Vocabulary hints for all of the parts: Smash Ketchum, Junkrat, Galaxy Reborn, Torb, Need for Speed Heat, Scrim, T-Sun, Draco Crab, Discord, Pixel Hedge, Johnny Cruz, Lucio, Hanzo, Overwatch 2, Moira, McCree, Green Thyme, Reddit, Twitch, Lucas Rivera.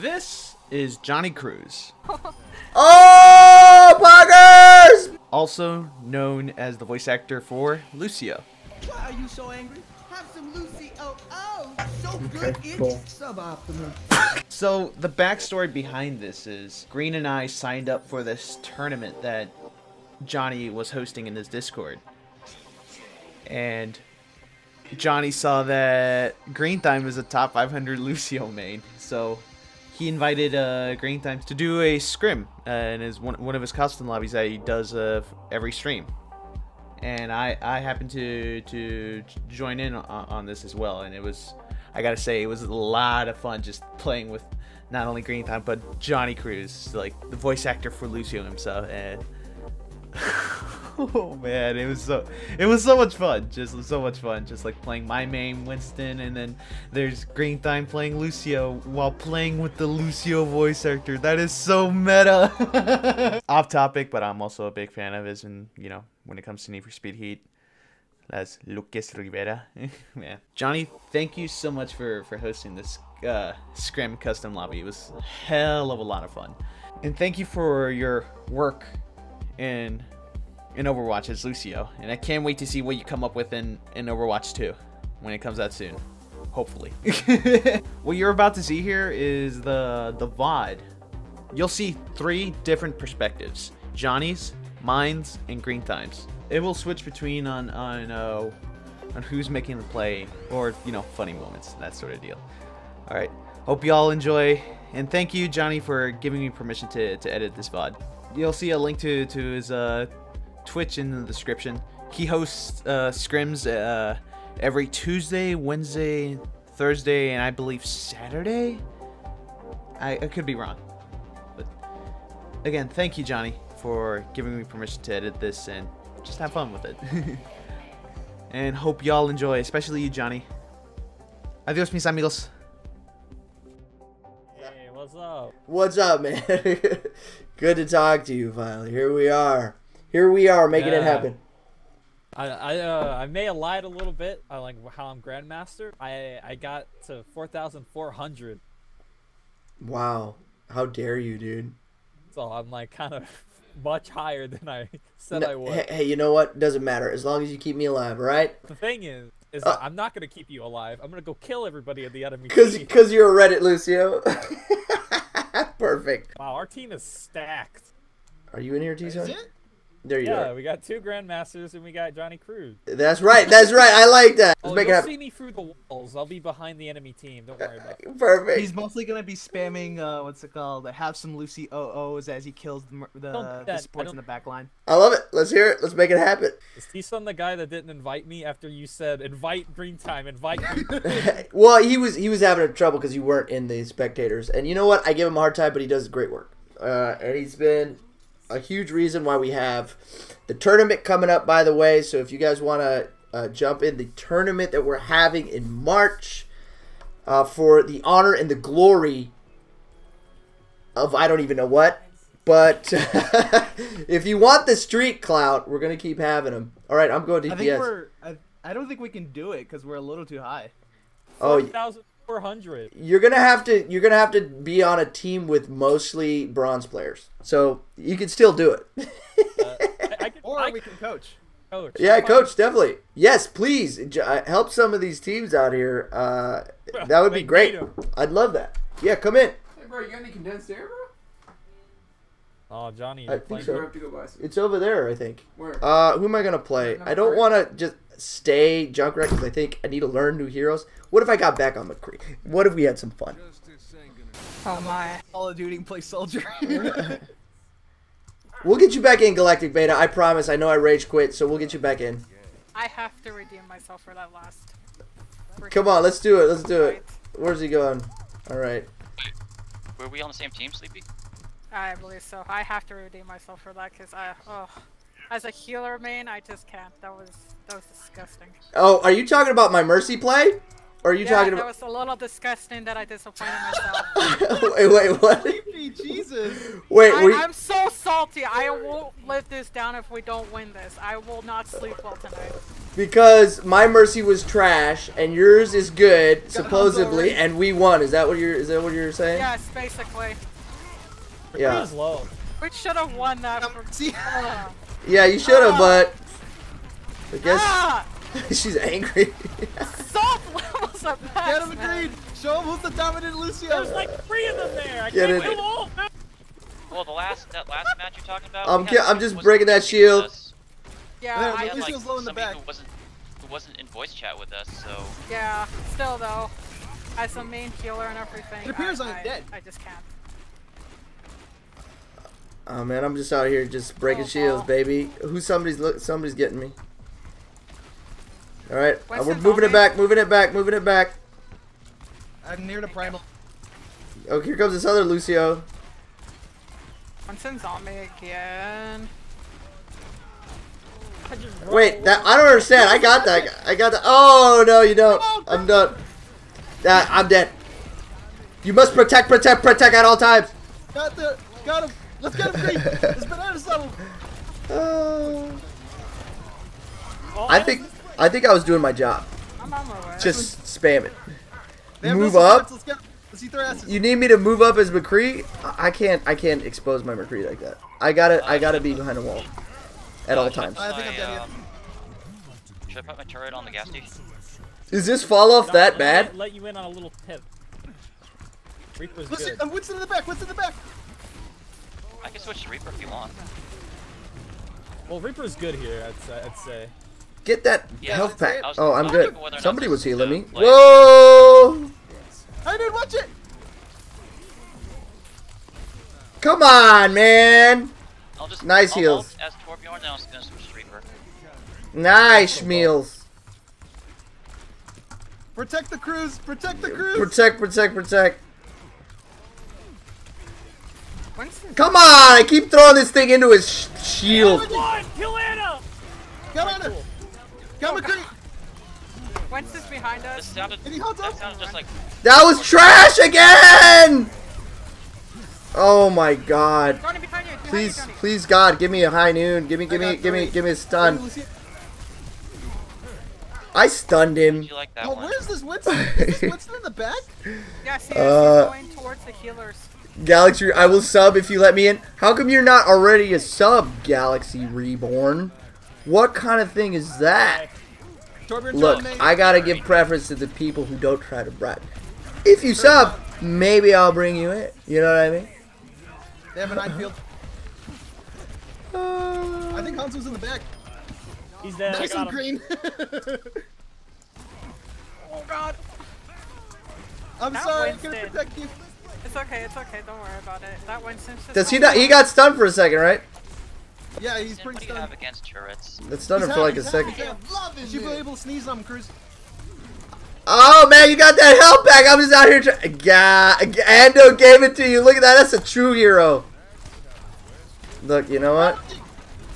This is Johnny Cruz. Oh, poggers! Also known as the voice actor for Lucio. Why are you so angry? Have some Lucio. Oh, so good, it's suboptimal. So the backstory behind this is Green and I signed up for this tournament that Johnny was hosting in his Discord. And Johnny saw that Green Thyme is a top 500 Lucio main, so he invited Green Thyme to do a scrim in one of his custom lobbies that he does every stream. And I happened to join in on this as well, and it was, I gotta say, it was a lot of fun just playing with not only Green Thyme but Johnny Cruz, like the voice actor for Lucio himself. And oh man, it was so much fun. Just so much fun. Just like playing my main Winston, and then there's Green Thyme playing Lucio while playing with the Lucio voice actor. That is so meta. Off topic, but I'm also a big fan of his, and you know, when it comes to Need for Speed Heat, that's Lucas Rivera. Man, Johnny, thank you so much for hosting this scrim custom lobby. It was a hell of a lot of fun, and thank you for your work in Overwatch as Lucio, and I can't wait to see what you come up with in Overwatch 2 when it comes out soon, hopefully. What you're about to see here is the VOD. You'll see three different perspectives: Johnny's, mine's, and Green Thyme's. It will switch between on who's making the play, or you know, funny moments, that sort of deal. All right, hope you all enjoy, and thank you, Johnny, for giving me permission to edit this VOD. You'll see a link to his Twitch in the description. He hosts scrims every Tuesday, Wednesday, Thursday, and I believe Saturday? I could be wrong. But again, thank you, Johnny, for giving me permission to edit this, and just have fun with it. And hope y'all enjoy, especially you, Johnny. Adios, mis amigos. Hey, what's up? What's up, man? Good to talk to you finally. Here we are. Here we are making it happen. I may have lied a little bit on like how I'm grandmaster. I got to 4,400. Wow. How dare you, dude? So I'm like kind of much higher than I said I would. Hey, you know what? Doesn't matter as long as you keep me alive, all right? The thing is that I'm not gonna keep you alive. I'm gonna go kill everybody in the enemy. Cause you're a Reddit, Lucio. Perfect. Wow, our team is stacked. Are you in here, T-Sun? There you are. Yeah, we got two grandmasters and we got Johnny Cruz. That's right. That's right. I like that. Let's make it happen. You'll see me through the walls. I'll be behind the enemy team. Don't worry about it. Perfect. He's mostly gonna be spamming what's it called? Have some Lucy OOs as he kills the supports in the back line. I love it. Let's hear it. Let's make it happen. Is T-Sun the guy that didn't invite me after you said invite Green Thyme? Invite. Well, he was having trouble because you weren't in the spectators, and you know what? I give him a hard time, but he does great work, and he's been a huge reason why we have the tournament coming up, by the way. So if you guys want to jump in the tournament that we're having in March for the honor and the glory of I don't even know what, but if you want the street clout, we're going to keep having them. All right, I'm going to DPS. I don't think we can do it because we're a little too high. Oh, 400. You're gonna have to be on a team with mostly bronze players, so you can still do it. Or we can coach. Yeah, coach, definitely. Yes, please help some of these teams out here. That would be great. I'd love that. Yeah, come in. Hey, bro, you got any condensed air, bro? Oh, Johnny, I think so. Have to go buy some. It's over there, I think. Where? Who am I gonna play? I don't want to just stay Junkrat because I think I need to learn new heroes. What if I got back on McCree? What if we had some fun? Oh my! Call of Duty and play soldier. We'll get you back in, Galactic Beta. I promise. I know I rage quit, so we'll get you back in. I have to redeem myself for that last. Come on, let's do it. Let's do it. Where's he going? All right. Wait, were we on the same team, Sleepy? I believe so. I have to redeem myself for that because as a healer main, I just can't. That was disgusting. Oh, are you talking about my mercy play? Or are you talking about? That was a little disgusting that I disappointed myself. wait, what? Jesus. Wait, I'm so salty. I won't live this down if we don't win this. I will not sleep well tonight. Because my mercy was trash and yours is good, supposedly, and we won. Is that what you're saying? Yes, basically. Yeah. It was low. We should have won that. Yeah, you should have, but I guess she's angry. Soft levels are bad. Get him agreed. Show him who's the dominant Lucio. There's like 3 of them there. I can't kill all of them. Well, that last match you're talking about. I'm just breaking that shield. Yeah, I just was low in the back. Who wasn't in voice chat with us, so. Yeah, still though, as a main healer and everything. It appears I'm dead. I just can't. Oh man, I'm just out here just breaking shields, baby. Somebody's getting me. All right, we're moving it back, moving it back. I'm near the primal. Oh, here comes this other Lucio. I'm in zombie again. Wait, that I don't understand. I got that. I got that. Oh no, you don't. I'm done. I'm dead. You must protect at all times. Got him. Let's get him free. It's banana subtle. I think I was doing my job. I'm on my way. Just spam it. Move up. Let's eat their asses. You need me to move up as McCree? I can't expose my McCree like that. I gotta be behind a wall. At all times. Should I put my turret on the gas station? Is this fall off that bad? Let you in on a little tip. Reaper's good. What's in the back? What's in the back? I can switch to Reaper if you want. Well, Reaper's good here. I'd say. Get that health pack. Oh, I'm good. Somebody was healing me. Whoa! I didn't watch it. Come on, man. Nice heals. Nice meals. Protect the Cruz. Protect the Cruz. Protect. Come on! I keep throwing this thing into his shield. Kill Anna. Come on! Come on! Wentz is behind us. That sounded just like. That was trash again! Oh my god. Please, please God, give me a high noon. Give me a stun. I stunned him. Oh, where's this Winston? Is this Winston in the back? Yes, he is going towards the healers. Galaxy, I will sub if you let me in. How come you're not already a sub, Galaxy Reborn? What kind of thing is that? Look, I gotta give preference to the people who don't try to bribe. If you sub, maybe I'll bring you in. You know what I mean? They have an eye field. I think Hans was in the back. He's dead. Nice and green. Oh god. I'm sorry. I'm gonna protect you. It's okay, don't worry about it. That Winston's just he got stunned for a second, right? Yeah, he's pretty stunned. What do you have against turrets? That stunned him for like a second. Should you be able to sneeze on him, Cruz? Oh man, you got that help back! I'm just out here trying. Yeah, Ando gave it to you. Look at that, that's a true hero. Look, you know what?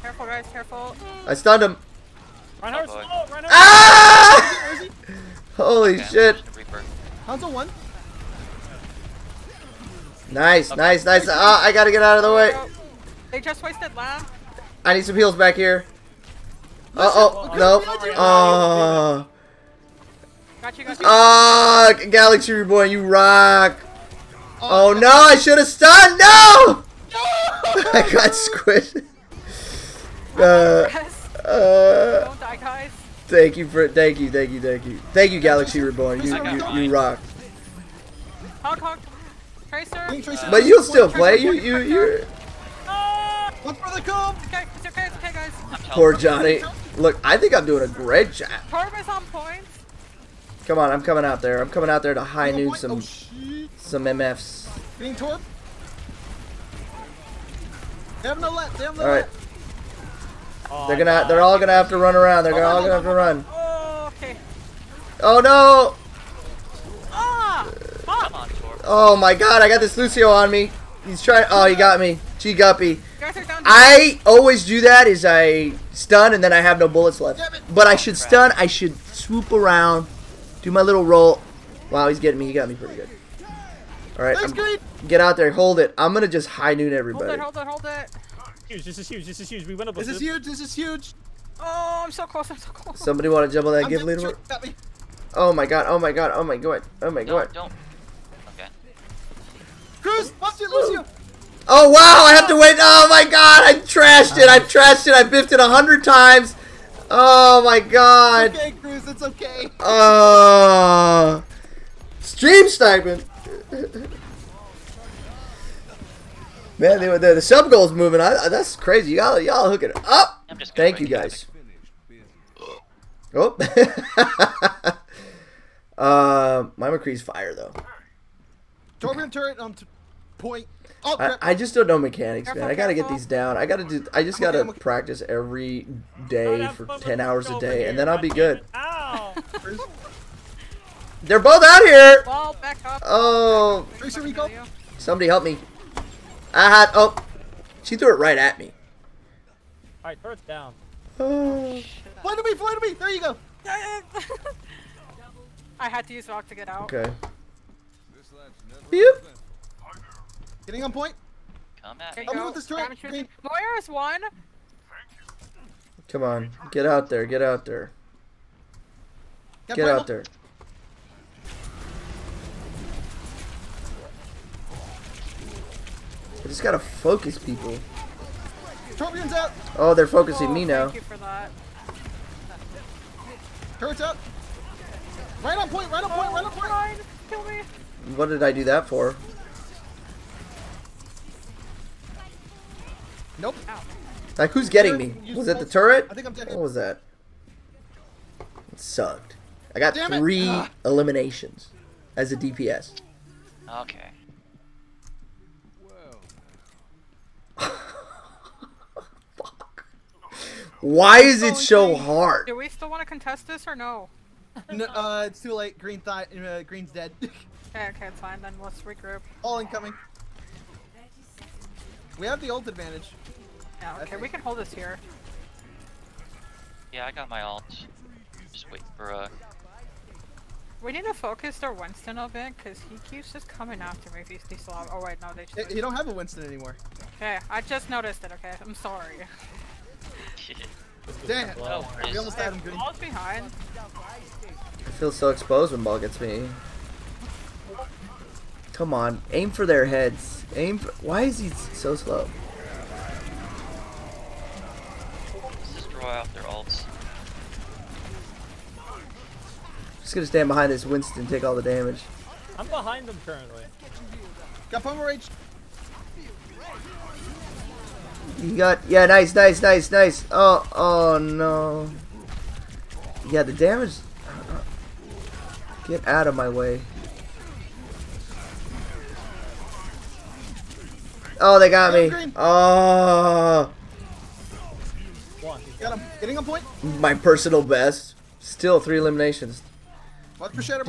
Careful guys, careful. I stunned him. Reinhardt's low, Reinhardt's low. Holy shit. Hanzo won. Nice, nice, nice. Ah, I gotta get out of the way. They just wasted land. I need some heals back here. Oh, no. Oh. Ah, Galaxy Reborn, you rock. Oh no, I should have stunned. No! I got squished. Don't die, guys. Thank you, Galaxy Reborn. You rock. But you'll still play. You're. Look for the comb. It's okay, guys. Poor Johnny. Look, I think I'm doing a great job. Torb on point. Come on, I'm coming out there. I'm coming out there to high noon some MFs. Getting Torb. They have no left. All right. They're all gonna have to run around. They're all gonna have to run. Oh, okay. Oh no. Ah. Come on. Oh my god, I got this Lucio on me. He's trying. Oh, he got me. G-Guppy. I always do that is I stun and then I have no bullets left. But I should stun. I should swoop around. Do my little roll. Wow, he's getting me. He got me pretty good. Alright. Get out there. Hold it. I'm going to just high noon everybody. Hold it. Huge. This is huge. We went up. This is huge. Oh, I'm so close, I'm so close. Somebody want to jump on that gift leaderboard? Oh my god, oh my god, oh my god, oh my god. Don't. Okay. Cruz, watch it, Lucio! Oh wow, I have to wait. Oh my god, I trashed it, I trashed it, I biffed it 100 times. Oh my god. It's okay, Cruz, it's okay. Oh. Stream stipend. Man, the sub goal's moving. That's crazy. Y'all hooking it up. Thank you guys. Oh. My McCree's fire though. Torment turret on point. Oh, I just don't know mechanics, man. I gotta get these down. I just gotta practice every day for 10 hours a day, and then I'll be good. They're both out here. Oh. Somebody help me. Ah, oh, she threw it right at me. All right, first down. Oh. Fly to me, fly to me. There you go. I had to use rock to get out. Okay. Yep. Getting on point. Come at me. Help me with this turret. Lawyer is one. Come on, get out there, get out there. Get out there. I just gotta focus people. Torpion's out! Oh, they're focusing me now. Thank you for that. Turret's out! Right on point, right on point, right on point! Fine. Kill me! What did I do that for? Nope. Like, who's getting me? Was it the turret? I think I'm dead. What was that? It sucked. I got 3 eliminations as a DPS. Okay. Why is it so hard? Do we still want to contest this or no? No, it's too late. Green's dead. Okay, okay, it's fine. Then let's regroup. All incoming. We have the ult advantage. Yeah, okay, we can hold this here. Yeah, I got my ult. Just wait for a... We need to focus their Winston a bit, because he keeps just coming after me if he's still have... Oh wait, no, they just... You don't have a Winston anymore. Okay, I just noticed it, okay? I'm sorry. Damn! Oh, we almost had him good. Ball's behind. I feel so exposed when ball gets me. Come on, aim for their heads. Aim for... Why is he so slow? Let's just draw out their ults. Just gonna stand behind this Winston and take all the damage. I'm behind them currently. Got Pomerage. You got, yeah, nice, nice, nice, nice. Oh, oh no. Yeah, the damage. Get out of my way. Oh, they got me. Oh. Got him. Getting a point. My personal best. Still 3 eliminations.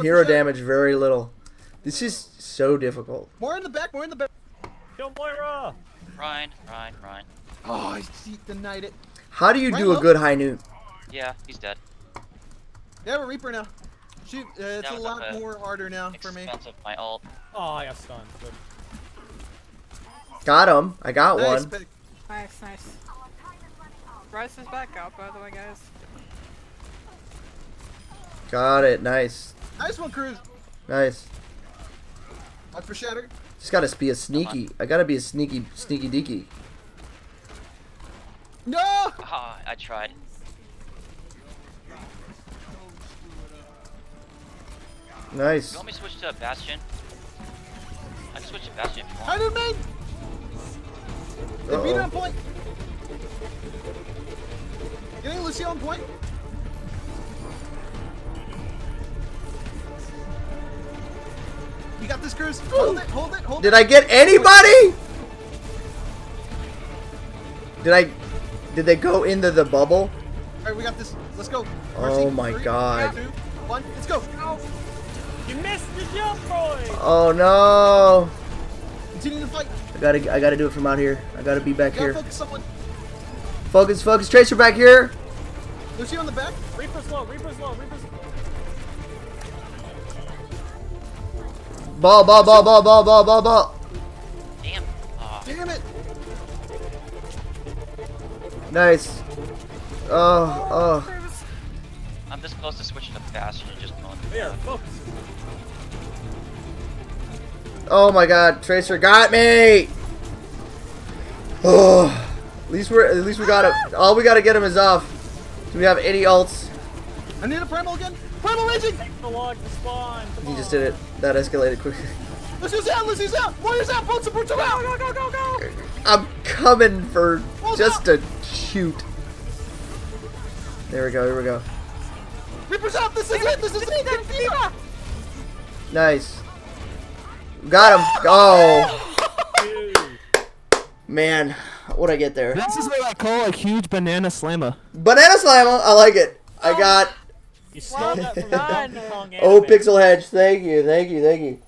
Hero damage, very little. This is so difficult. More in the back, more in the back. Kill Moira. Ryan, Ryan, Ryan. Oh, I denied it. How do you Ryan do a good high noon? Yeah, he's dead. They have a Reaper now. Shoot, it's a lot more harder now for me. My ult. Oh, I got stunned. Good. Got him. I got one. Pick. Nice, nice. Bryce is back out, by the way, guys. Got it. Nice. Nice one, Cruz. Nice. Watch for shatter. Just gotta be a sneaky. I gotta be a sneaky deaky. No! Ah, I tried. Nice. You want me to switch to Bastion? I can switch to Bastion. I didn't mean! They beat it on point! Getting Lucio on point! You got this, Cruz. Hold it, hold it, hold it. Did I get anybody? Did they go into the bubble? Alright, we got this. Let's go. Oh my god. 3, 2, 1, let's go. You missed the jump, boy. Oh no. Continue the fight. I gotta do it from out here. I gotta be back here. Focus, someone. Focus, focus. Tracer back here. Lucio on the back. Reaper's low, Reaper's low, Reaper's low. Ball. Damn. Damn it. Nice. I'm this close to switching to fast and you just pulling through. Oh my god, Tracer got me! Oh, at least we got him. All we gotta get him is off. Do we have any ults? I need a primal again! Primal engine! Take the log to spawn! He just did it. That escalated quickly. Lucio's out! Lucio's out! Warriors out! Both supports are out! Go, go, go, go! I'm coming for just a shoot. There we go, here we go. Reaper's out! This is it! This is it! Nice. Got him! Oh! Man, what'd I get there? This is what I call a huge banana slammer. Banana slammer! I like it. I got... You well done. Oh, Pixel Hedge, thank you, thank you, thank you.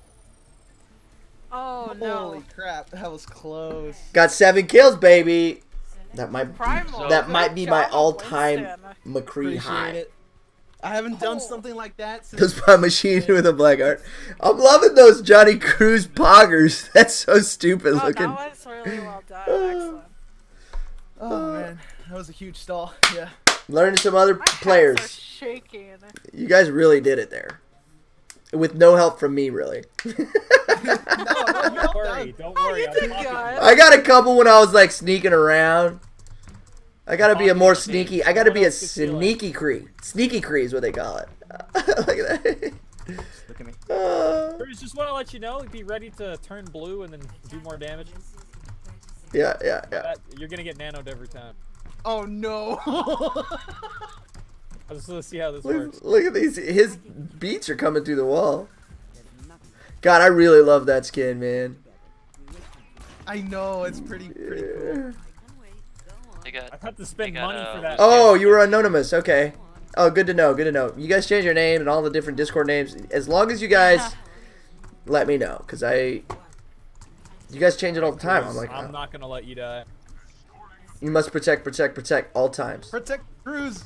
Oh, no. Holy crap, that was close. Got 7 kills, baby! That might be my all-time McCree high. It. I haven't done something like that since. Those by Machine with a black art. I'm loving those Johnny Cruz poggers. That's so stupid looking. That was really well done. Excellent. Oh man, that was a huge stall. Yeah. Learning some other players. Hands are shaking. You guys really did it there, with no help from me, really. Don't worry. I got a couple when I was like sneaking around. I gotta be a more sneaky. I gotta be a sneaky Cree. Sneaky Cree is what they call it. Look at that. Look at me. Bruce, just want to let you know, be ready to turn blue and then do more damage. Yeah, yeah, yeah. That, you're gonna get nanoed every time. Oh no! I just want to see how this works. Look at these. His beats are coming through the wall. God, I really love that skin, man. I know it's pretty cool. I've had to spend money for that. Oh, you were anonymous. Okay. Oh, good to know. Good to know. You guys change your name and all the different Discord names. As long as you guys let me know, because you guys change it all the time. I'm like, I'm not gonna let you die. You must protect all times. Protect Cruz.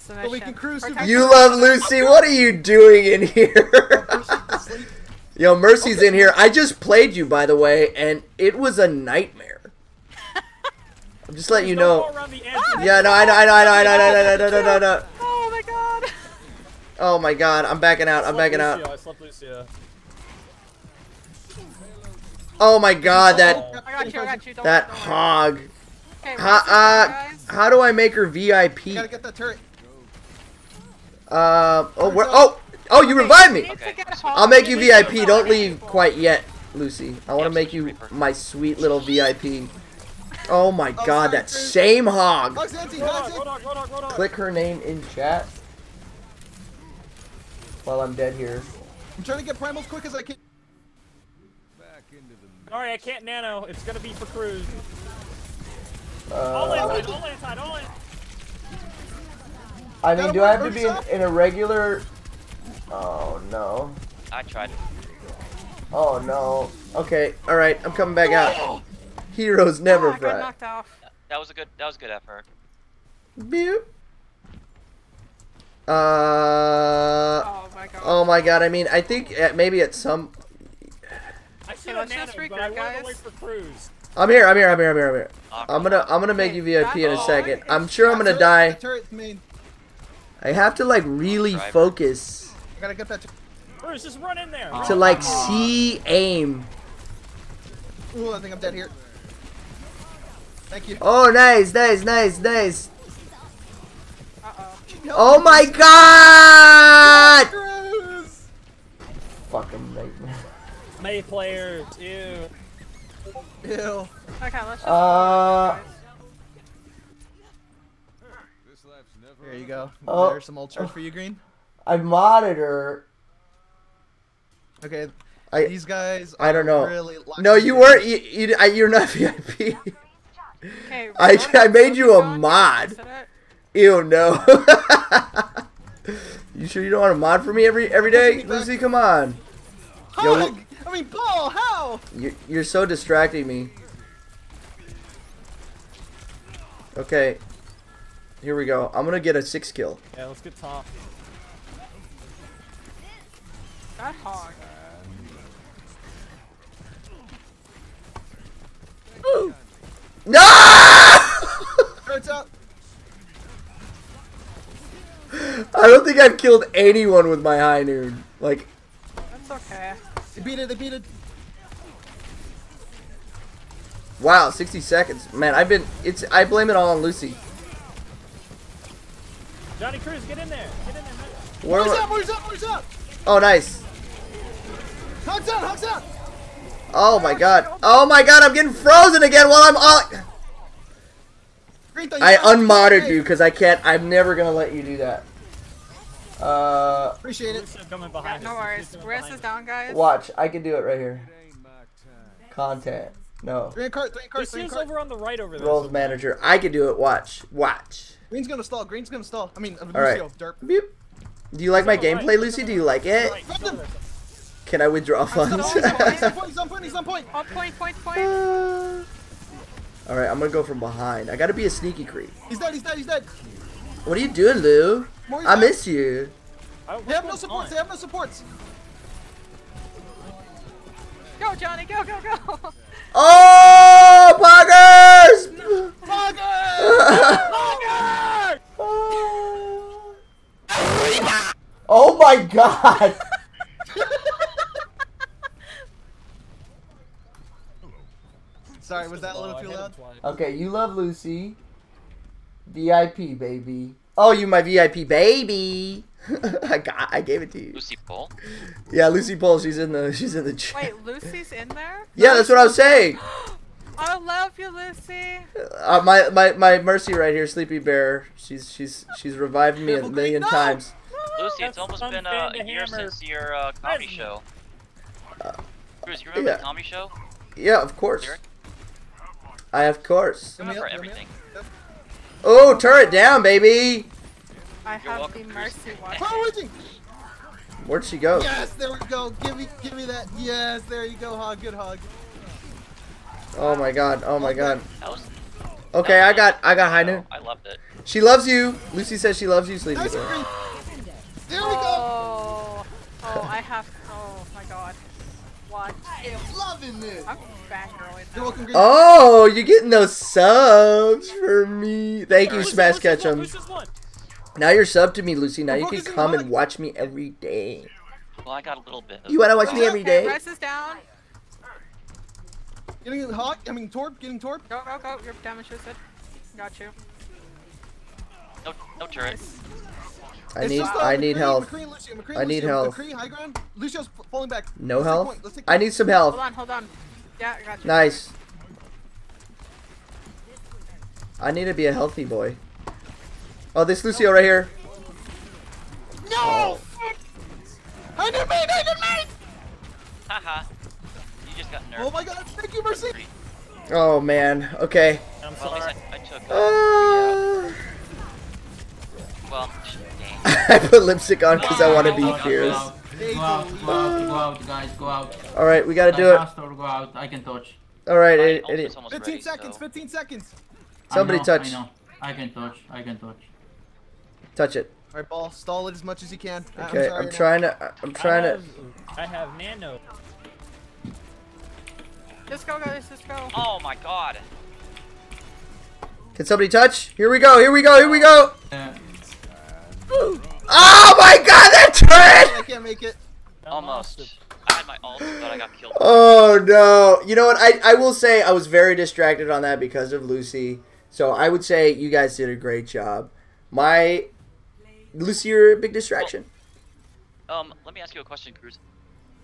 So we can cruise. You love Lucy. What are you doing in here? Yo, Mercy's in here. I just played you, by the way, and it was a nightmare. I'm just letting you know. Yeah, no, I know. Oh my god. Oh my god, I'm backing out. I'm backing out. I slept Lucio. Oh my god, that. I got you. I got you. That hog. How do I make her VIP? You gotta get that turret. Oh, you revived me. I'll make you VIP. Don't leave quite yet, Lucy. I want to make you my sweet little VIP. Oh my god, that same hog! Click her name in chat. While I'm dead here. I'm trying to get primal as quick as I can. Sorry, I can't nano. It's gonna be for Cruz. All inside. I mean, do I have to be in a regular... Oh no. I tried it. Oh no. Okay, alright, I'm coming back out. Heroes never fry. That was a good effort. Boop. Oh my god. Oh my god. I mean, I think maybe at some. I see a nano, but I want to wait for Cruz. I'm here. I'm gonna make you VIP in a second. I'm sure I'm gonna die. I have to like really focus. I gotta get that. Cruz, just run in there. To like see aim. Ooh, I think I'm dead here. Thank you. Oh, nice. Oh my god! Cruz. Fucking nightmare. May players, ew. Ew. Okay, let's just There you go. Oh. There's some ultra for you, Green. I monitor. Okay. These guys. I don't know. Really no, you weren't. You're not VIP. Okay, I made you a mod. Ew, no. You sure you don't want a mod for me every day? Lucy, come on. Yo, I mean, ball, how? You're so distracting me. Okay. Here we go. I'm gonna get a 6 kill. Yeah, let's get top. That hog. Ooh. No! Turret's out. I don't think I've killed anyone with my high noon. Like, that's okay. They beat it. They beat it. Wow, 60 seconds, man. I've been. It's. I blame it all on Lucy. Johnny Cruz, get in there. Get in there. Where's up? Where's up? Where's up? Oh, nice. Hugs out. Hugs out. Oh my god. Oh my god. I'm getting frozen again while I'm on. I unmodded you because I can't. I'm never gonna let you do that. Appreciate it. Yeah, no worries. Rest is down, guys. Watch, I can do it right here. Content. No. Three cards. Over on the right over there. Roles manager. I can do it. Watch. Watch. Green's gonna stall. Green's gonna stall. I mean, Lucio. All right. Derp. Beep. Do you like my gameplay, right. Lucy? Do you like it? Can I withdraw funds? He's on point. All right, I'm gonna go from behind. I gotta be a sneaky creep. He's dead. He's dead. He's dead. What are you doing, Lou? I miss you. They have no supports. They have no supports. Go, Johnny. Go, go, go. Oh, poggers! No. Poggers! Poggers! Oh my god! Sorry, was that a little too loud? Okay, you love Lucy. VIP, baby. Oh, you my VIP, baby. I gave it to you. Lucy Paul? Yeah, Lucy Paul. She's in the chat. Wait, Lucy's in there? Yeah, that's what I was saying. I love you, Lucy. My Mercy right here, Sleepy Bear. She's revived me a million times. Lucy, it's almost been a year since your comedy show. Cruz, you remember the comedy show? Yeah, of course. Derek? I of course. Remember everything. Oh, turn it down, baby. I have the Mercy watch. Where'd she go? Yes, there we go. Give me that. Yes, there you go, hog. Good hog. Oh my god. Oh my god. Okay, I got high noon. I loved it. She loves you. Lucy says she loves you, Sleepy. There we go. Oh, I have. Oh my god. Watch. I am loving this. I'm back. Oh, you're getting those subs for me. Thank you, Smash Ketchum. Now you're sub to me, Lucy. Now you can come and watch me every day. Well, I got a little bit. You want to watch me every day? Press is down. Getting hot. I mean, Torp. Getting Torp. Go, go, go. Your damage is good. Got you. No, no turret. I need health. McCree, I need health. McCree, high ground. Lucio's falling back. No health. I need some health. Hold on, hold on. Yeah, I got you. Nice. I need to be a healthy boy. Oh, this Lucio right here. No! I did mate! Haha. You just got nerfed. Oh my god, thank you, Mercy! Oh man, okay. I'm sorry. Well, I took well, I put lipstick on because I want to be fierce. Go out, guys, go out. Alright, we gotta do it. Go out. I can touch. Alright, idiot. 15 seconds, 15 seconds. Somebody touch. I can touch. Touch it. Alright, ball, stall it as much as you can. Okay, I'm trying to. I have nano. Just go, guys, just go. Oh my god. Can somebody touch? Here we go. Oh my god, that turret! I can't make it. Almost. I had my ult, but I got killed. Oh no. You know what? I will say I was very distracted on that because of Lucy. So I would say you guys did a great job. Lucy, you're a big distraction. Well, let me ask you a question, Cruz.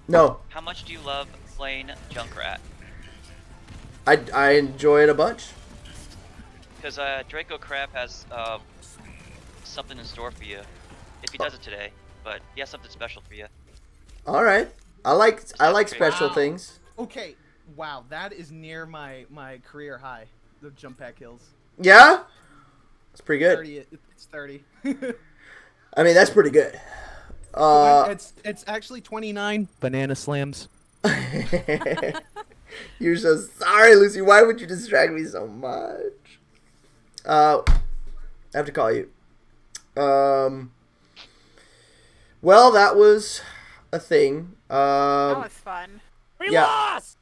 No. How much do you love playing Junkrat? I enjoy it a bunch. Because Draco Crab has something in store for you. If he does it today, but he has something special for you. All right, I like special things. Okay, wow, that is near my career high. The jump pack kills. Yeah, it's pretty good. It's 30. I mean, that's pretty good. It's actually 29 banana slams. You're so sorry, Lucy. Why would you distract me so much? I have to call you. Well, that was a thing. That was fun. We lost.